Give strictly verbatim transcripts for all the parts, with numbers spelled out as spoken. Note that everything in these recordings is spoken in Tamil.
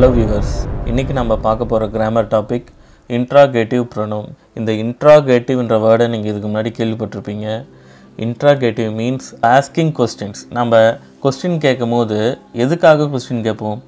Hello viewers, இன்னைக்கு நம்ம பார்க்க போற grammar topic interrogative pronoun. இந்த interrogative என்ற word நீங்க இதுக்கு முன்னாடி கேள்விப்பட்டிருப்பீங்க. Interrogative means asking questions. நம்ம question கேக்கும்போது எதுக்காக question கேட்போம்?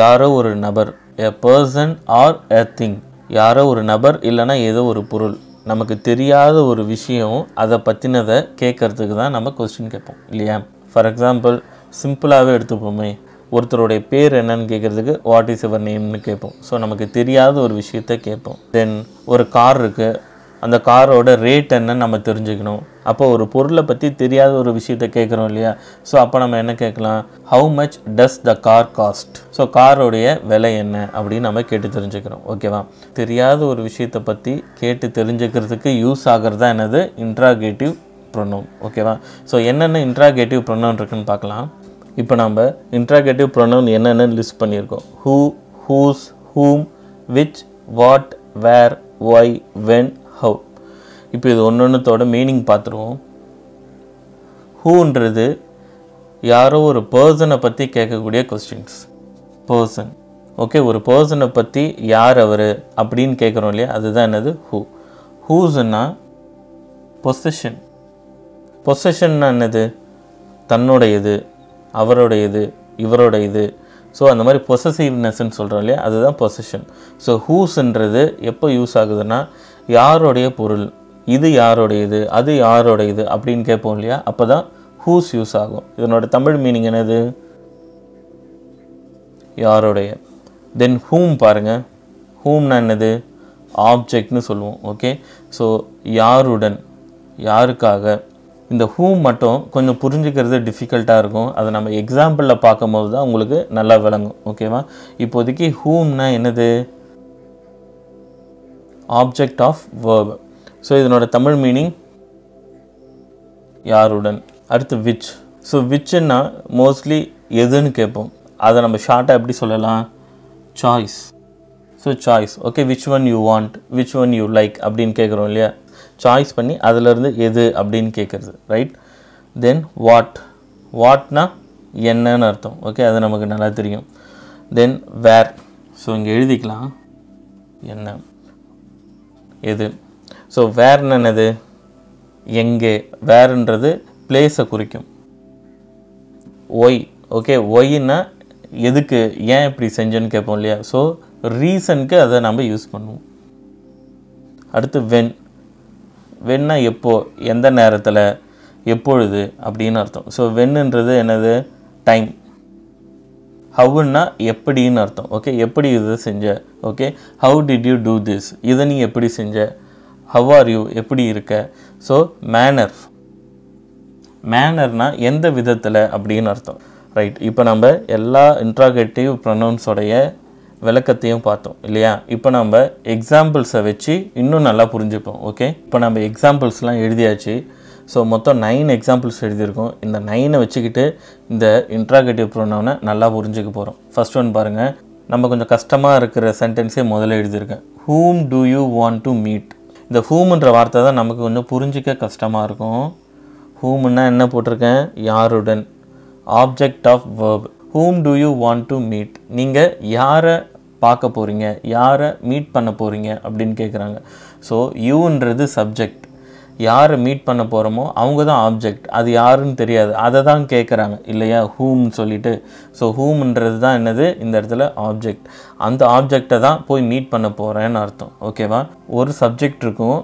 யாரோ ஒரு நபர், a person or a thing. யாரோ ஒரு நபர் இல்லனா ஏதோ ஒரு பொருள், நமக்கு தெரியாத ஒரு விஷயம், அத பத்தினதை கேக்குறதுக்கு தான் நம்ம question கேட்போம் இல்லையா? For example, சிம்பிளாவே எடுத்துப்போமே, ஒருத்தரோட பேர் என்னன்னு கேக்குறதுக்கு வாட் இஸ் யுவர் நேம் னு கேட்போம். சோ நமக்கு தெரியாத ஒரு விஷயத்தை கேட்போம். தென் ஒரு கார் இருக்கு, அந்த காரோட ரேட் என்னன்னு நம்ம தெரிஞ்சுக்கணும். அப்போ ஒரு பொருளை பத்தி தெரியாத ஒரு விஷயத்தை கேக்குறோம் இல்லையா? சோ அப்ப நம்ம என்ன கேட்கலாம்? How much does the car cost? So காரோட விலை என்ன அப்படி நம்ம கேட்டு தெரிஞ்சுக்கிறோம். ஓகேவா? தெரியாத ஒரு விஷயத்தை பத்தி கேட்டு தெரிஞ்சுக்கிறதுக்கு யூஸ் ஆகறதா என்னது interrogative pronoun. ஓகேவா? சோ என்னென்ன interrogative pronoun இருக்குன்னு பார்க்கலாம். இப்போ நம்ம interrogative pronoun என்னென்ன லிஸ்ட் பண்ணியிருக்கோம். Who, whose, whom, which, what, where, why, when, how. இப்போ இது ஒன்னொன்னத்தோட மீனிங் பார்த்துருவோம். Whoன்றது யாரோ ஒரு பர்சனை பற்றி கேட்கக்கூடிய கொஸ்டின்ஸ். பர்சன், ஓகே, ஒரு பர்சனை பற்றி யார் அவர் அப்படின்னு கேட்குறோம் இல்லையா? அதுதான் என்னது who. Who'sன்னா பொசஷன். பொசஷன்னா என்னது? தன்னோட இது, அவருடைய இது, இவரோட இது. ஸோ அந்த மாதிரி பொசசிவ்னஸ்ன்னு சொல்கிறோம் இல்லையா? அதுதான் பொசஷன். ஸோ ஹூஸ்ன்றது எப்போ யூஸ் ஆகுதுன்னா யாருடைய பொருள், இது யாருடைய இது, அது யாருடைய இது அப்படின்னு கேட்போம் இல்லையா? அப்போ தான் ஹூஸ் யூஸ் ஆகும். இதனோட தமிழ் மீனிங் என்னது? யாருடைய. தென் ஹூம் பாருங்கள். ஹூம்னா என்னது? ஆப்ஜெக்ட்னு சொல்லுவோம். ஓகே, ஸோ யாருடன், யாருக்காக. இந்த ஹூம் மட்டும் கொஞ்சம் புரிஞ்சுக்கிறது டிஃபிகல்ட்டாக இருக்கும். அதை நம்ம எக்ஸாம்பிளில் பார்க்கும்போது தான் உங்களுக்கு நல்லா விளங்கும். ஓகேவா? இப்போதைக்கு ஹூம்னா என்னது? Object of verb. ஸோ இதனோட தமிழ் மீனிங் யாருடன். அடுத்து விச். ஸோ விச்சுன்னா மோஸ்ட்லி எதுன்னு கேட்போம். அதை நம்ம ஷார்ட்டாக எப்படி சொல்லலாம்? Choice. So choice, okay, which one you want, which one you like அப்படின்னு கேட்குறோம் இல்லையா? சாய்ஸ் பண்ணி அதிலிருந்து எது அப்படின்னு கேட்குறது, ரைட்? Then what. வாட்னா என்னன்னு அர்த்தம். ஓகே, அது நமக்கு நல்லா தெரியும். தென் வேர். ஸோ இங்கே எழுதிக்கலாம் என்ன எது. ஸோ வேர்ன்னு என்னது? எங்கே. வேர்ன்றது பிளேஸை குறிக்கும். ஒய், ஓகே, ஒய்ன்னா எதுக்கு, ஏன் இப்படி செஞ்சேன்னு கேட்போம் இல்லையா? ஸோ ரீசனுக்கு அதை நம்ம யூஸ் பண்ணுவோம். அடுத்து வென். வென்னா எப்போ, எந்த நேரத்தில், எப்பொழுது அப்படின்னு அர்த்தம். ஸோ வென்னுன்றது என்னது? டைம். ஹவுன்னா எப்படின்னு அர்த்தம். ஓகே, எப்படி இது செஞ்ச. Okay, how did you do this, இதை நீ எப்படி செஞ்ச. ஹவ் ஆர் யூ, எப்படி இருக்க. So manor. மேனர்னால் எந்த விதத்தில் அப்படின்னு அர்த்தம், ரைட்? இப்போ நம்ம எல்லா interrogative pronouns-உடைய விளக்கத்தையும் பார்த்தோம் இல்லையா? இப்போ நம்ம எக்ஸாம்பிள்ஸை வச்சு இன்னும் நல்லா புரிஞ்சுப்போம். ஓகே, இப்போ நம்ம எக்ஸாம்பிள்ஸ்லாம் எழுதியாச்சு. ஸோ மொத்தம் நைன் எக்ஸாம்பிள்ஸ் எழுதியிருக்கோம். இந்த நைனை வச்சுக்கிட்டு இந்த interrogative pronoun-ஐ நல்லா புரிஞ்சுக்க போகிறோம். ஃபர்ஸ்ட் ஒன் பாருங்கள். நம்ம கொஞ்சம் கஷ்டமாக இருக்கிற சென்டென்ஸே முதல்ல எழுதியிருக்கேன். Whom do you want to meet? இந்த whomன்ற வார்த்தை தான் நமக்கு கொஞ்சம் புரிஞ்சிக்க கஷ்டமாக இருக்கும். whomன்னா என்ன போட்டிருக்கேன்? யாருடன், object of verb. Whom do you want to meet? நீங்கள் யாரை பார்க்க போகிறீங்க, யாரை மீட் பண்ண போகிறீங்க அப்படின்னு கேட்குறாங்க. ஸோ யூன்றது சப்ஜெக்ட். யாரை மீட் பண்ண போகிறோமோ அவங்க தான் ஆப்ஜெக்ட். அது யாருன்னு தெரியாது, அதை தான் கேட்குறாங்க இல்லையா? ஹூம்னு சொல்லிட்டு. ஸோ ஹூம்ன்றது தான் என்னது? இந்த இடத்துல ஆப்ஜெக்ட். அந்த ஆப்ஜெக்டை தான் போய் மீட் பண்ண போகிறேன்னு அர்த்தம். ஓகேவா? ஒரு சப்ஜெக்ட் இருக்கும்,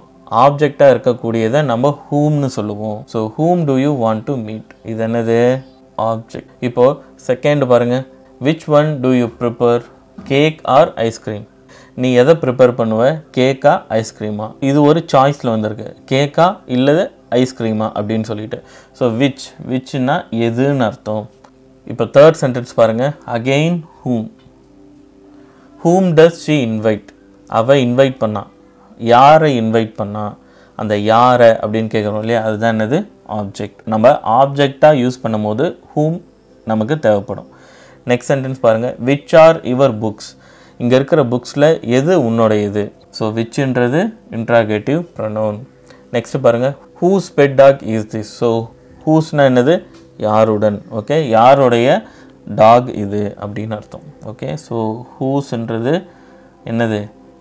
ஆப்ஜெக்டாக இருக்கக்கூடியதை நம்ம ஹூம்னு சொல்லுவோம். So whom do you want to meet, இது என்னது? ஆப்ஜெக்ட். இப்போது செகண்ட் பாருங்கள். Which one do you prepare, cake or ice cream? நீ எதை ப்ரிப்பேர் பண்ணுவ, கேக்கா ஐஸ்கிரீமா? இது ஒரு சாய்ஸில் வந்திருக்கு, கேக்கா இல்லை ஐஸ்கிரீமா அப்படின்னு சொல்லிட்டு. ஸோ விச், விச்னா எதுன்னு அர்த்தம். இப்போ தேர்ட் சென்டென்ஸ் பாருங்கள். Again whom. Whom does she invite? அவள் இன்வைட் பண்ணா, யாரை இன்வைட் பண்ணா, அந்த யாரை அப்படின்னு கேட்குறோம் இல்லையா? அதுதான் என்னது? ஆப்ஜெக்ட். நம்ம ஆப்ஜெக்டாக யூஸ் பண்ணும் போது ஹூம் நமக்கு தேவைப்படும். நெக்ஸ்ட் சென்டென்ஸ் பாருங்கள். Which are your books? இங்கே இருக்கிற புக்ஸில் எது உன்னோட இது? ஸோ விச்ன்றது interrogative pronoun. நெக்ஸ்ட் பாருங்கள். Whose pet dog is this? So ஹூஸ்னா என்னது? யாருடன், ஓகே, யாருடைய dog இது அப்படின அர்த்தம். ஓகே, so whose ன்றது என்னது?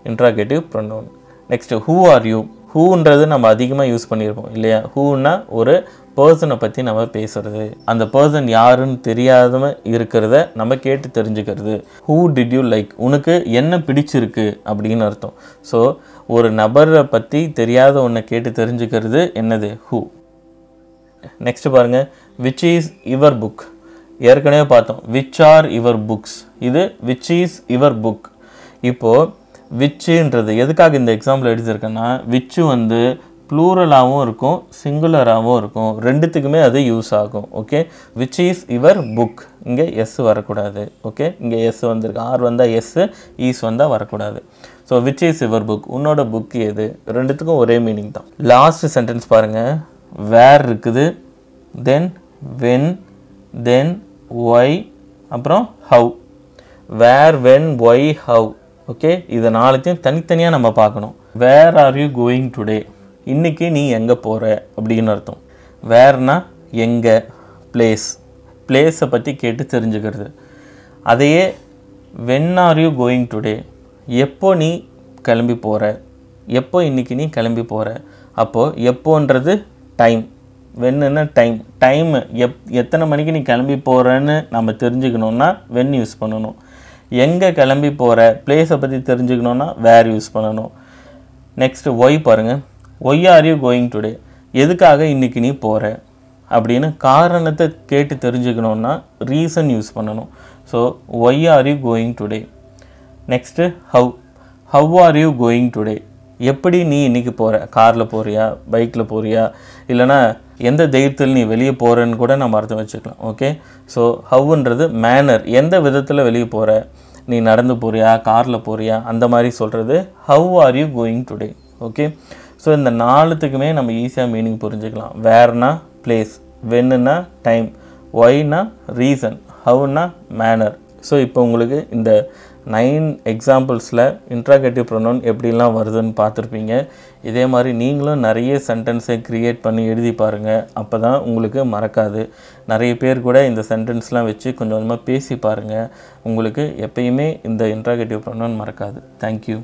interrogative pronoun. next who are you? who ன்றது நம்ம அதிகமா யூஸ் பண்ணிருப்போம் இல்லையா? who னா ஒரு पर्सन பத்தி நம்ம பேசுறது, அந்த पर्सन யாருன்னு தெரியாம இருக்குறத நம்ம கேட்டு தெரிஞ்சுக்கிறது. who did you like? உங்களுக்கு என்ன பிடிச்சிருக்கு அப்படின அர்த்தம். so ஒரு நபரை பத்தி தெரியாத ஒண்ண கேட்டு தெரிஞ்சுக்கிறது என்னது? who. next பாருங்க, which is your book? ஏற்கனவே பார்த்தோம் which are your books, இது which is your book. இப்போ which ன்றது எதுக்காக இந்த எக்ஸாம்பிள் எடுத்துர்க்கேன்னா, which வந்து ப்ளூரலாவும் இருக்கும் சிங்குலராவும் இருக்கும், ரெண்டுத்துக்குமே அது யூஸ் ஆகும். Okay, which is your book, இங்க s வரக்கூடாது. ஓகே, இங்க s வந்திருக்கு, r வந்தா s, is வந்தா வரக்கூடாது. so which is your book, உன்னோட book எது, ரெண்டுத்துக்கும் ஒரே மீனிங் தான். லாஸ்ட் சென்டென்ஸ் பாருங்க, where இருக்குது, then when, then why, அப்புறம் how. where, when, why, how. Okay, இத நாளைக்கும் தனித்தனியா நம்ம பார்க்கணும். where are you going today, இன்னைக்கு நீ எங்க போற அப்படின அர்த்தம். where னா எங்க, place, place பத்தி கேட்டு தெரிஞ்சுக்கிறது. அதையே when are you going today, எப்போ நீ கிளம்பி போற, எப்போ இன்னைக்கு நீ கிளம்பி போற. அப்போ எப்போன்றது டைம், வென்னுன்னா டைம், டைம் எத்தனை மணிக்கு நீ கிளம்பி போறன்னு நம்ம தெரிஞ்சுக்கணும்னா வென் யூஸ் பண்ணணும். எங்கே கிளம்பி போகிற, பிளேஸை பற்றி தெரிஞ்சுக்கணுன்னா வேர் யூஸ் பண்ணணும். நெக்ஸ்ட்டு ஒய் பாருங்கள், why are you going today, எதுக்காக இன்றைக்கி நீ போகிற அப்படின்னு காரணத்தை கேட்டு தெரிஞ்சுக்கணுன்னா ரீசன் யூஸ் பண்ணணும். So why are you going today. Next how, how are you going today, எப்படி நீ இன்றைக்கி போகிற, காரில் போகிறியா, பைக்கில் போகிறியா, இல்லைனா எந்த தைரியத்தில் நீ வெளியே போகிறேன்னு கூட நம்ம அர்த்தம் வச்சுக்கலாம். ஓகே, ஸோ ஹவ்ன்றது மேனர், எந்த விதத்தில் வெளியே போகிற, நீ நடந்து போறியா காரில் போறியா, அந்த மாதிரி சொல்கிறது how are you going today. Okay, so இந்த நாலுத்துக்குமே நம்ம ஈஸியாக மீனிங் புரிஞ்சுக்கலாம். வேர்னா பிளேஸ், வென்னுனா டைம், ஒய்னா ரீசன், ஹவ்னா மேனர். ஸோ இப்போ உங்களுக்கு இந்த நைன் எக்ஸாம்பிள்ஸில் இன்ட்ராகேட்டிவ் ப்ரொனவுன் எப்படிலாம் வருதுன்னு பார்த்துருப்பீங்க. இதே மாதிரி நீங்களும் நிறைய சென்டென்ஸை க்ரியேட் பண்ணி எழுதி பாருங்கள், அப்போ தான் உங்களுக்கு மறக்காது. நிறைய பேர் கூட இந்த சென்டென்ஸ்லாம் வச்சு கொஞ்சம் கொஞ்சமாக பேசி பாருங்கள், உங்களுக்கு எப்பயுமே இந்த இன்ட்ராகேட்டிவ் ப்ரொனவுன் மறக்காது. தேங்க்யூ.